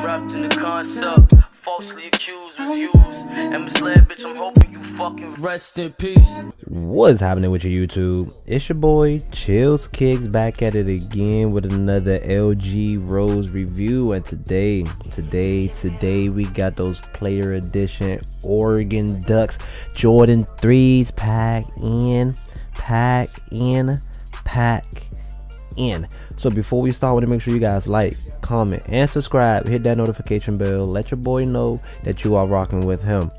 Trapped in the concept, falsely accused, was used, and misled, bitch, I'm hoping you fucking rest in peace. What is happening with your YouTube? It's your boy, Chills Kicks, back at it again with another LG Rose review. And today, we got those player edition Oregon Ducks Jordan 3s pack in. So before we start, I want to make sure you guys like, comment, and subscribe. Hit that notification bell. Let your boy know that you are rocking with him.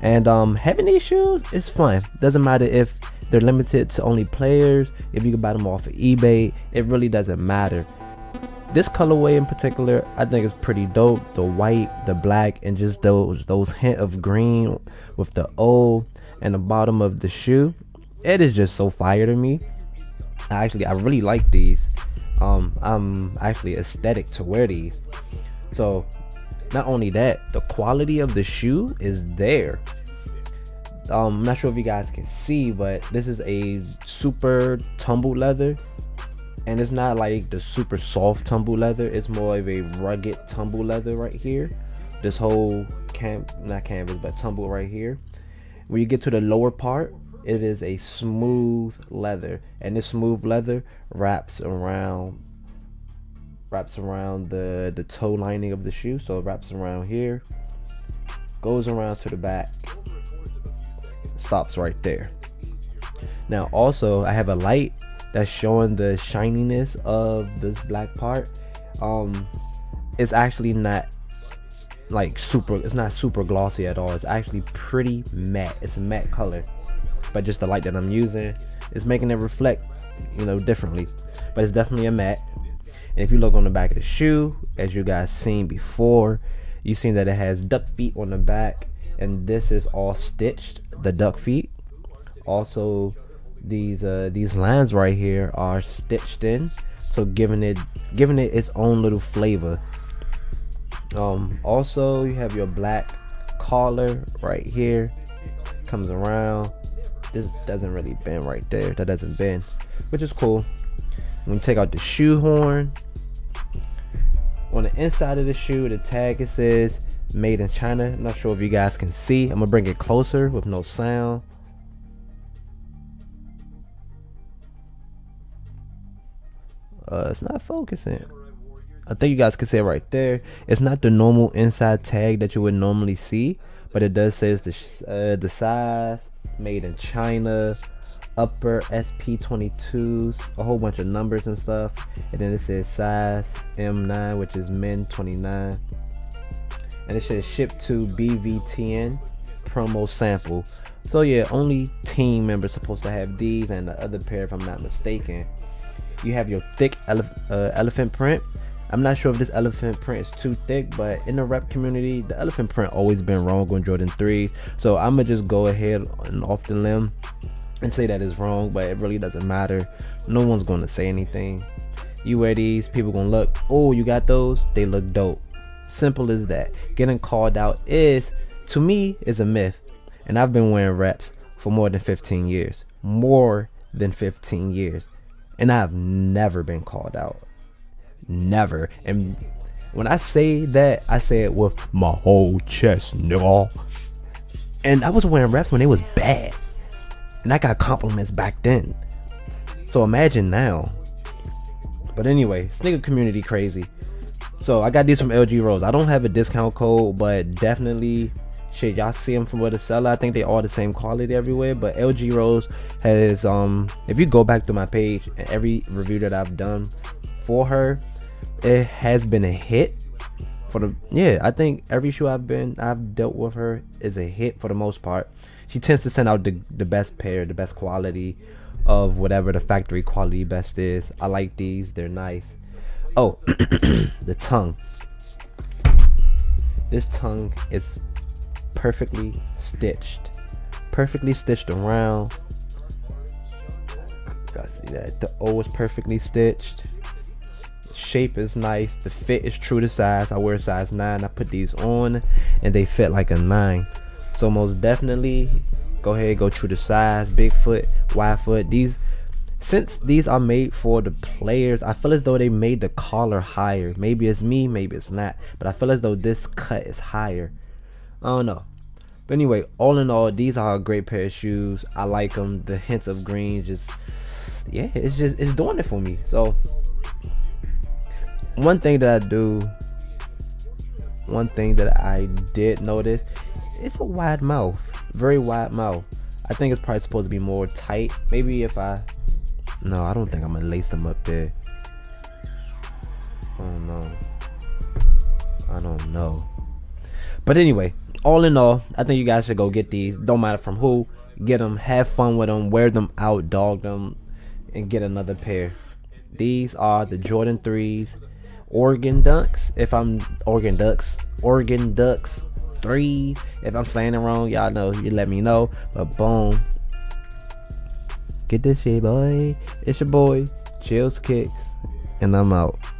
And having these shoes is fun. Doesn't matter if they're limited to only players, if you can buy them off of eBay, it really doesn't matter. This colorway in particular, I think is pretty dope. The white, the black, and just those hint of green with the O and the bottom of the shoe. It is just so fire to me. I really like these. I'm actually ecstatic to wear these. So not only that, the quality of the shoe is there. I'm not sure if you guys can see, but this is a super tumble leather, and it's not like the super soft tumble leather. It's more of a rugged tumble leather right here. This whole tumble right here. When you get to the lower part, it is a smooth leather, and this smooth leather wraps around the toe lining of the shoe. So it wraps around here, goes around to the back, stops right there. Now also, I have a light that's showing the shininess of this black part. It's actually not like super, it's not super glossy at all. It's actually pretty matte. It's a matte color, but just the light that I'm using is making it reflect, you know, differently. But it's definitely a matte. And if you look on the back of the shoe, as you guys seen before, you seen that it has duck feet on the back, and this is all stitched, the duck feet. Also, these lines right here are stitched in, so giving it its own little flavor. Also, you have your black collar right here, comes around. This doesn't really bend right there. That doesn't bend, which is cool. When you take out the shoe horn, on the inside of the shoe, the tag, it says made in China. I'm not sure if you guys can see. I'm gonna bring it closer with no sound. It's not focusing. I think you guys can see it right there. It's not the normal inside tag that you would normally see, but it does say it's the size, made in China, upper SP22s, a whole bunch of numbers and stuff. And then it says size M9, which is men 29. And it says shipped to BVTN promo sample. So yeah, only team members supposed to have these, and the other pair if I'm not mistaken. You have your thick elephant print. I'm not sure if this elephant print is too thick, but in the rep community, the elephant print always been wrong on Jordan 3. So I'm gonna just go ahead and off the limb and say that is wrong, but it really doesn't matter. No one's gonna say anything. You wear these, people gonna look, oh, you got those? They look dope. Simple as that. Getting called out is, to me, is a myth. And I've been wearing reps for more than 15 years. More than 15 years. And I've never been called out. Never. And when I say that, I say it with my whole chest, nigga. And I was wearing reps when they was bad, and I got compliments back then, so imagine now. But anyway, sneaker community crazy. So I got these from LG Rose. I don't have a discount code, but definitely shit, y'all see them from where the seller. I think they are the same quality everywhere, but LG Rose has if you go back to my page and every review that I've done for her, it has been a hit. For the I think every shoe I've dealt with her is a hit for the most part. She tends to send out the best pair, the best quality of whatever the factory quality best is. I like these, they're nice. Oh, the tongue. This tongue is perfectly stitched around. Y'all see that? The O is perfectly stitched. Shape is nice, the fit is true to size. I wear a size 9, I put these on and they fit like a 9. So most definitely go ahead, go true to size, big foot, wide foot. These Since these are made for the players, I feel as though they made the collar higher. Maybe it's me, maybe it's not, but I feel as though this cut is higher. I don't know. But anyway, all in all, these are a great pair of shoes. I like them. The hints of green, just, yeah, it's doing it for me. So one thing that I did notice, it's a wide mouth, very wide mouth. I think it's probably supposed to be more tight. Maybe if I, no, I don't think I'm gonna lace them up there. Oh no, I don't know. But anyway, all in all, I think you guys should go get these. Don't matter from who, get them, have fun with them, wear them out, dog them, and get another pair. These are the Jordan 3s, Oregon Ducks. If I'm Oregon Ducks 3. If I'm saying it wrong, y'all know, you let me know. But boom, get this shit, boy. It's your boy Chills Kicks, and I'm out.